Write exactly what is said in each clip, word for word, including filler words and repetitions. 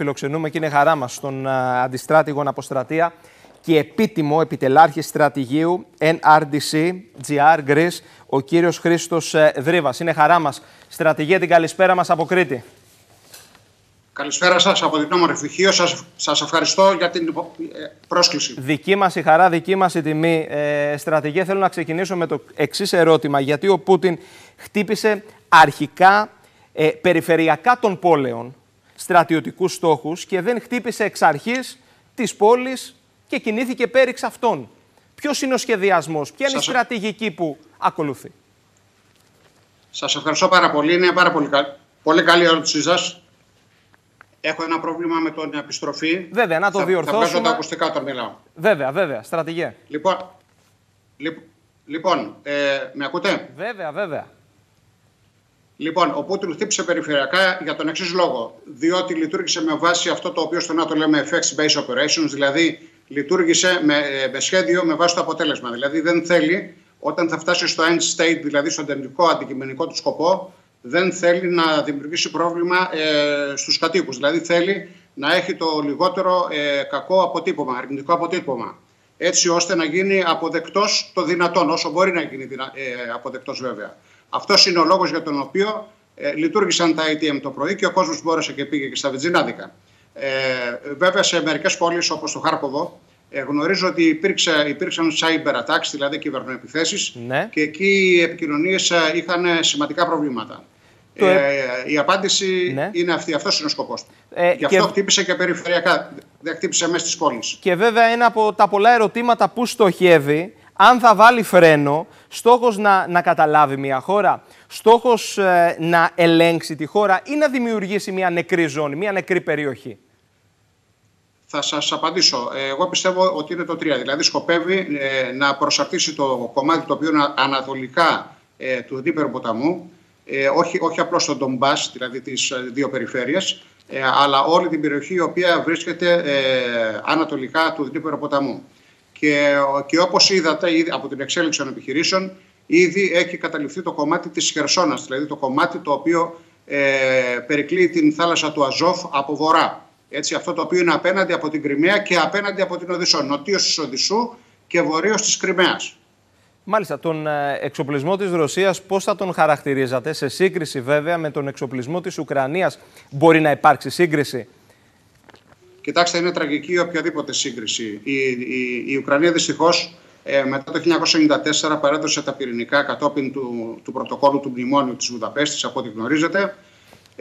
φιλοξενούμε και είναι χαρά μας στον αντιστράτηγον αποστρατεία και επίτιμο επιτελάρχη στρατηγίου Ν Ρ Ντι Σι, Τζι Αρ Greece, ο κύριος Χρήστος Δρίβας. Είναι χαρά μας. Στρατηγέ, την καλησπέρα μας από Κρήτη. Καλησπέρα σας από την όμορφη Φυχείο. Σας, σας ευχαριστώ για την πρόσκληση. Δική μας η χαρά, δική μας η τιμή. Ε, στρατηγέ, θέλω να ξεκινήσω με το εξής ερώτημα. Γιατί ο Πούτιν χτύπησε αρχικά ε, περιφερειακά των πόλεων στρατιωτικούς στόχους και δεν χτύπησε εξ αρχής της πόλης και κινήθηκε πέριξ αυτών? Ποιος είναι ο σχεδιασμός, ποια είναι σας... η στρατηγική που ακολουθεί? Σας ευχαριστώ πάρα πολύ. Είναι πάρα πολύ, καλ... πολύ καλή ερώτησή σας. Έχω ένα πρόβλημα με τον επιστροφή. Βέβαια, να το θα, διορθώσουμε. Θα βγάζω τα ακουστικά όταν μιλάω. Βέβαια, βέβαια. Στρατηγέ. Λοιπόν, λοιπόν ε, με ακούτε? Βέβαια, βέβαια. Λοιπόν, ο Πούτιν χτύπησε περιφερειακά για τον εξής λόγο. Διότι λειτουργήσε με βάση αυτό το οποίο στο ΝΑΤΟ λέμε effects based operations, δηλαδή λειτουργήσε με, με σχέδιο με βάση το αποτέλεσμα. Δηλαδή δεν θέλει, όταν θα φτάσει στο end state, δηλαδή στον τελικό αντικειμενικό του σκοπό, δεν θέλει να δημιουργήσει πρόβλημα ε, στους κατοίκους. Δηλαδή θέλει να έχει το λιγότερο ε, κακό αποτύπωμα, αρνητικό αποτύπωμα. Έτσι ώστε να γίνει αποδεκτός το δυνατόν, όσο μπορεί να γίνει δυνα... ε, αποδεκτός βέβαια. Αυτός είναι ο λόγος για τον οποίο ε, λειτουργήσαν τα έι τι εμ το πρωί και ο κόσμος μπόρεσε και πήγε και στα βιτζινάδικα. Ε, βέβαια σε μερικές πόλεις όπως το Χάρκοβο, Ε, γνωρίζω ότι υπήρξε, υπήρξαν cyber attacks, δηλαδή κυβερνοεπιθέσεις, ναι, και εκεί οι επικοινωνίες είχαν σημαντικά προβλήματα. Το... Ε, η απάντηση, ναι, είναι αυτή. Αυτός είναι ο σκοπός του. Ε, Γι' αυτό και... χτύπησε και περιφερειακά, δεν χτύπησε μέσα στις πόλεις. Και βέβαια ένα από τα πολλά ερωτήματα που στοχεύει, αν θα βάλει φρένο, στόχος να, να καταλάβει μια χώρα, στόχος ε, να ελέγξει τη χώρα ή να δημιουργήσει μια νεκρή ζώνη, μια νεκρή περιοχή. Θα σας απαντήσω. Εγώ πιστεύω ότι είναι το τρία. Δηλαδή σκοπεύει ε, να προσαρτήσει το κομμάτι το οποίο είναι ανατολικά ε, του Δίπερου ποταμού, ε, όχι, όχι απλώς τον Ντονμπάς, δηλαδή τις δύο περιφέρειες, ε, αλλά όλη την περιοχή η οποία βρίσκεται ε, ανατολικά του Δίπερου ποταμού. Και, και όπως είδατε ήδη, από την εξέλιξη των επιχειρήσεων, ήδη έχει καταληφθεί το κομμάτι της Χερσόνας, δηλαδή το κομμάτι το οποίο ε, περικλείει την θάλασσα του Αζόφ από βορρά. Έτσι, αυτό το οποίο είναι απέναντι από την Κρυμαία και απέναντι από την Οδυσσό, νοτίως της Οδυσσού και βορείως της Κρυμαίας. Μάλιστα, τον εξοπλισμό της Ρωσίας πώς θα τον χαρακτηρίζατε, σε σύγκριση βέβαια με τον εξοπλισμό της Ουκρανίας? Μπορεί να υπάρξει σύγκριση? Κοιτάξτε, είναι τραγική οποιαδήποτε σύγκριση. Η, η, η Ουκρανία δυστυχώς μετά το χίλια εννιακόσια ενενήντα τέσσερα παρέδωσε τα πυρηνικά κατόπιν του, του πρωτοκόλου του Μνημόνιου της Βουδαπέστης, από ό,τι γνωρίζετε.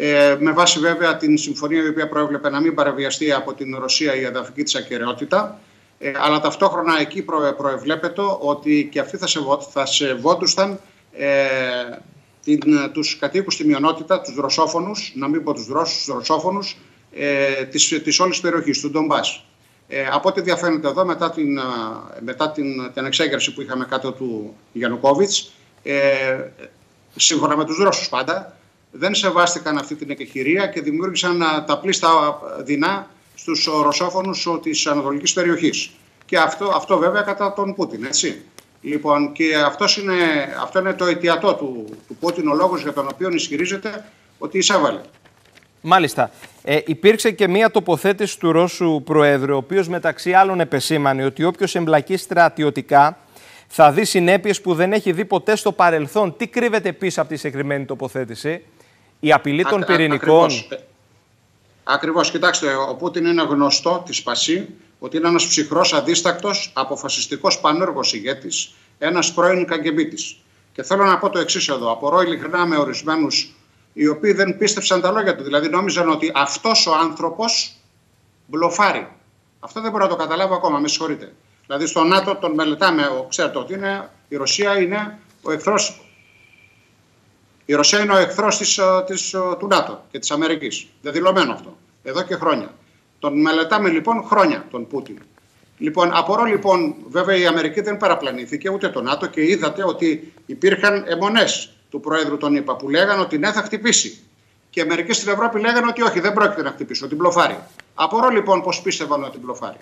Ε, με βάση βέβαια την συμφωνία η οποία προέβλεπε να μην παραβιαστεί από την Ρωσία η εδαφική της ακεραιότητα, ε, αλλά ταυτόχρονα εκεί προε, προεβλέπεται ότι και αυτοί θα, σεβό, θα σεβόντουσαν ε, την, τους κατοίκους στη μειονότητα, τους Ρωσόφωνους, να μην πω τους Ρώσους, τους Ρωσόφωνους, ε, της, της όλης περιοχής, του Ντονμπάς. Ε, από ό,τι διαφαίνεται εδώ, μετά την, μετά την, την εξέγερση που είχαμε κάτω του Γιανουκόβιτς, ε, σύμφωνα με τους Ρώσους πάντα, δεν σεβάστηκαν αυτή την εκεχηρία και δημιούργησαν τα πλείστα δεινά στους Ρωσόφωνους της ανατολικής περιοχής. Και αυτό, αυτό βέβαια κατά τον Πούτιν, έτσι. Λοιπόν, και αυτός είναι, αυτό είναι το αιτιατό του, του Πούτιν, ο λόγος για τον οποίο ισχυρίζεται ότι εισέβαλε. Μάλιστα. Ε, υπήρξε και μία τοποθέτηση του Ρώσου Προέδρου, ο οποίος μεταξύ άλλων επεσήμανε ότι όποιος εμπλακεί στρατιωτικά θα δει συνέπειες που δεν έχει δει ποτέ στο παρελθόν. Τι κρύβεται πίσω από τη συγκεκριμένη τοποθέτηση? Η απειλή των α, πυρηνικών. Ακριβώς. Ακριβώς. Κοιτάξτε, ο Πούτιν είναι γνωστό της ΠΑΣΗ ότι είναι ένας ψυχρός, αδίστακτος, αποφασιστικός, πανέργος ηγέτης, ένας πρώην καγκεμπίτης. Και θέλω να πω το εξής εδώ. Απορώ ειλικρινά με ορισμένους οι οποίοι δεν πίστεψαν τα λόγια του. Δηλαδή νόμιζαν ότι αυτός ο άνθρωπος μπλοφάρει. Αυτό δεν μπορώ να το καταλάβω ακόμα, με συγχωρείτε. Δηλαδή στο ΝΑΤΟ τον μελετάμε, ξέρετε ότι είναι, η Ρωσία είναι ο εχθρός. Η Ρωσία είναι ο εχθρός της, της, του ΝΑΤΟ και της Αμερικής. Δεδηλωμένο αυτό. Εδώ και χρόνια. Τον μελετάμε λοιπόν χρόνια, τον Πούτιν. Λοιπόν, απορώ λοιπόν, βέβαια η Αμερική δεν παραπλανήθηκε ούτε το ΝΑΤΟ και είδατε ότι υπήρχαν αιμονές του Προέδρου των ΗΠΑ που λέγανε ότι ναι, θα χτυπήσει. Και μερικοί στην Ευρώπη λέγανε ότι όχι, δεν πρόκειται να χτυπήσει, ότι μπλοφάρει. Απορώ λοιπόν πως πίστευαν ότι μπλοφάρει.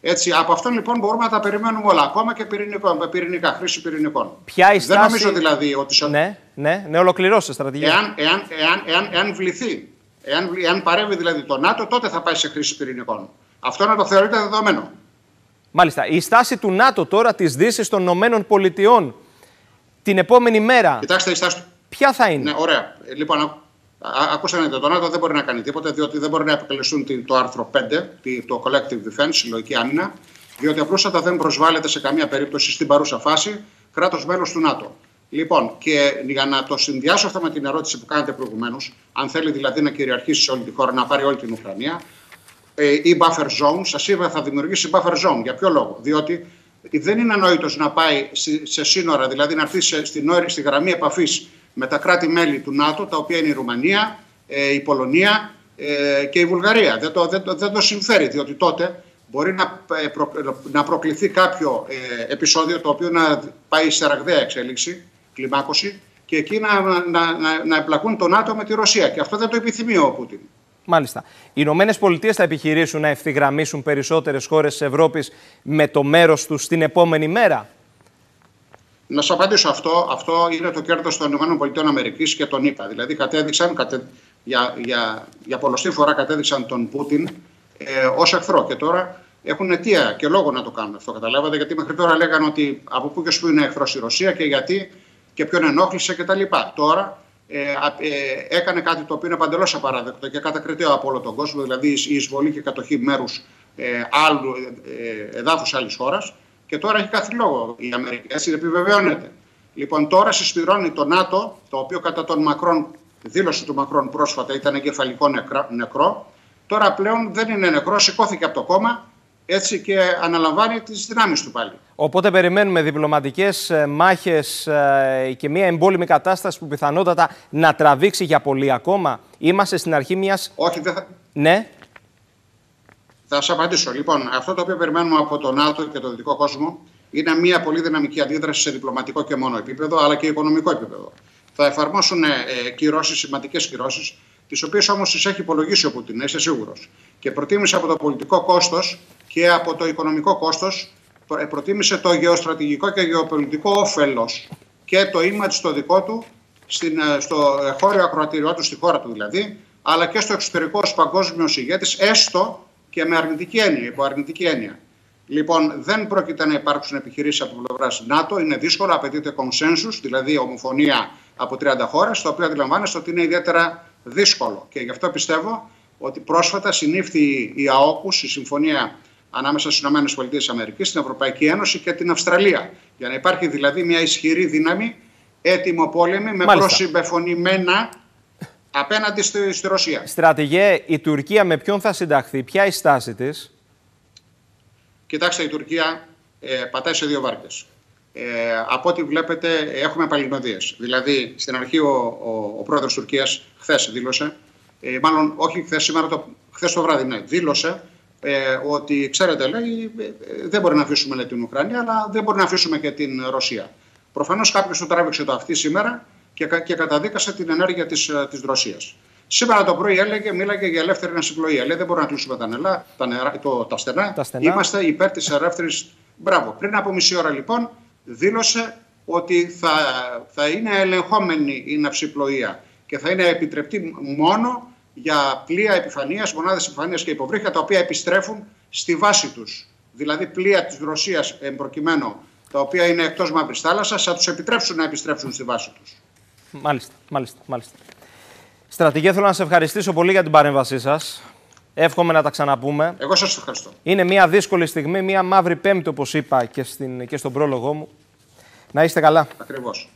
Έτσι, από αυτόν λοιπόν μπορούμε να τα περιμένουμε όλα, ακόμα και πυρηνικό, πυρηνικά, χρήση πυρηνικών. Ποια η στάση... Δεν νομίζω δηλαδή ότι... Ναι, ναι, ναι, ολοκληρώστε στρατηγία. Εάν, εάν, εάν, εάν, εάν βληθεί Εάν, εάν παρέμβει δηλαδή το ΝΑΤΟ, τότε θα πάει σε χρήση πυρηνικών. Αυτό να το θεωρείτε δεδομένο. Μάλιστα. Η στάση του ΝΑΤΟ τώρα, της Δύσης των ΗΠΑ, την επόμενη μέρα. Κοιτάξτε, η στάση. Ποια θα είναι. Ναι, ωραία. Λοιπόν, ακούσαμε το ΝΑΤΟ δεν μπορεί να κάνει τίποτα, διότι δεν μπορεί να επικαλεστούν το άρθρο πέντε, το Collective Defense, συλλογική άμυνα, διότι απλούστατα δεν προσβάλλεται σε καμία περίπτωση στην παρούσα φάση κράτος μέλος του ΝΑΤΟ. Λοιπόν, και για να το συνδυάσω αυτό με την ερώτηση που κάνετε προηγουμένως, αν θέλει δηλαδή να κυριαρχήσει σε όλη τη χώρα, να πάρει όλη την Ουκρανία, η buffer zone, σας είπα, θα δημιουργήσει buffer zone. Για ποιο λόγο? Διότι δεν είναι ανόητος να πάει σε σύνορα, δηλαδή να έρθει στη γραμμή επαφής με τα κράτη-μέλη του ΝΑΤΟ, τα οποία είναι η Ρουμανία, η Πολωνία και η Βουλγαρία. Δεν το, δεν το, δεν το συμφέρει, διότι τότε μπορεί να, προ, να προκληθεί κάποιο επεισόδιο το οποίο να πάει σε ραγδαία εξέλιξη, κλιμάκωση, και εκεί να, να, να, να εμπλακούν το ΝΑΤΟ με τη Ρωσία. Και αυτό δεν το επιθυμεί ο Πούτιν. Μάλιστα. Οι Ηνωμένες Πολιτείες θα επιχειρήσουν να ευθυγραμμίσουν περισσότερες χώρες της Ευρώπης με το μέρος τους την επόμενη μέρα. Να σας απαντήσω αυτό. Αυτό είναι το κέρδος των ΗΠΑ και των ΗΠΑ. Δηλαδή, κατέδειξαν, κατε... για, για, για πολλωστή φορά κατέδειξαν τον Πούτιν ε, ως εχθρό. Και τώρα έχουν αιτία και λόγο να το κάνουν αυτό. Καταλάβατε, γιατί μέχρι τώρα λέγανε ότι από πού και σπου είναι εχθρός η Ρωσία και γιατί και ποιον ενόχλησε κτλ. Τώρα ε, ε, έκανε κάτι το οποίο είναι παντελώς απαράδεκτο και κατακριτέο από όλο τον κόσμο, δηλαδή η εισβολή και κατοχή μέρους ε, ε, εδάφους άλλης χώρας. Και τώρα έχει κάθε λόγο η Αμερική, έτσι επιβεβαιώνεται. Λοιπόν, τώρα συσπηρώνει το ΝΑΤΟ, το οποίο κατά τον Μακρόν, δήλωση του Μακρόν πρόσφατα, ήταν εγκεφαλικό νεκρό. Τώρα πλέον δεν είναι νεκρό, σηκώθηκε από το κόμμα, έτσι, και αναλαμβάνει τις δυνάμεις του πάλι. Οπότε περιμένουμε διπλωματικές μάχες και μια εμπόλεμη κατάσταση που πιθανότατα να τραβήξει για πολύ ακόμα. Είμαστε στην αρχή μιας. Όχι, δεν θα. Ναι. Θα σας απαντήσω. Λοιπόν, αυτό το οποίο περιμένουμε από το ΝΑΤΟ και τον δυτικό κόσμο είναι μια πολύ δυναμική αντίδραση σε διπλωματικό και μόνο επίπεδο, αλλά και οικονομικό επίπεδο. Θα εφαρμόσουν ε, κυρώσεις, σημαντικές κυρώσεις, τις οποίες όμως τις έχει υπολογίσει ο Πούτιν, είστε σίγουρος. Και προτίμησε από το πολιτικό κόστος και από το οικονομικό κόστος, προτίμησε το γεωστρατηγικό και γεωπολιτικό όφελος και το image στο δικό του, στην, στο χώριο ακροατήριό του, στη χώρα του δηλαδή, αλλά και στο εξωτερικό ως παγκόσμιος ηγέτης, έστω και με αρνητική έννοια, υπό αρνητική έννοια. Λοιπόν, δεν πρόκειται να υπάρξουν επιχειρήσεις από πλευράς ΝΑΤΟ. Είναι δύσκολο, απαιτείται consensus, δηλαδή ομοφωνία από τριάντα χώρες, το οποίο αντιλαμβάνεστε ότι είναι ιδιαίτερα δύσκολο. Και γι' αυτό πιστεύω ότι πρόσφατα συνήφθη η ΑΟΚΟΥΣ, η συμφωνία ανάμεσα στις ΗΠΑ, στην Ευρωπαϊκή Ένωση και την Αυστραλία. Για να υπάρχει δηλαδή μια ισχυρή δύναμη, έτοιμο πόλεμη, με προσυμπεφωνημένα απέναντι στη, στη Ρωσία. Στρατηγέ, η Τουρκία με ποιον θα συνταχθεί, ποια η στάση της? Κοιτάξτε, η Τουρκία ε, πατάει σε δύο βάρκες. Ε, από ό,τι βλέπετε, έχουμε παλινοδίες. Δηλαδή, στην αρχή ο, ο, ο πρόεδρος Τουρκίας χθες δήλωσε, ε, μάλλον όχι χθες, σήμερα το, χθες το βράδυ, ναι, δήλωσε ε, ότι, ξέρετε, λέει, ε, δεν μπορεί να αφήσουμε λέει, την Ουκρανία, αλλά δεν μπορεί να αφήσουμε και την Ρωσία. Προφανώς κάποιος του τράβηξε το αυτή σήμερα και καταδίκασε την ενέργεια της, της Ρωσίας. Σήμερα το πρωί έλεγε, μίλαγε για ελεύθερη ναυσιπλοεία. Λέει δεν μπορούμε να κλείσουμε τα, νελά, τα, νερά, το, τα, στενά. τα στενά. Είμαστε υπέρ της ελεύθερης. Μπράβο. Πριν από μισή ώρα λοιπόν δήλωσε ότι θα, θα είναι ελεγχόμενη η ναυσιπλοεία και θα είναι επιτρεπτή μόνο για πλοία επιφανείας, μονάδες επιφανείας και υποβρύχια, τα οποία επιστρέφουν στη βάση τους. Δηλαδή πλοία της Ρωσίας προκειμένου, τα οποία είναι εκτός Μαύρης Θάλασσας, θα τους επιτρέψουν να επιστρέψουν στη βάση τους. Μάλιστα, μάλιστα, μάλιστα. Στρατηγέ, θέλω να σε ευχαριστήσω πολύ για την παρέμβασή σας. Εύχομαι να τα ξαναπούμε. Εγώ σας ευχαριστώ. Είναι μια δύσκολη στιγμή, μια μαύρη Πέμπτη, όπως είπα και, στην, και στον πρόλογό μου. Να είστε καλά. Ακριβώς.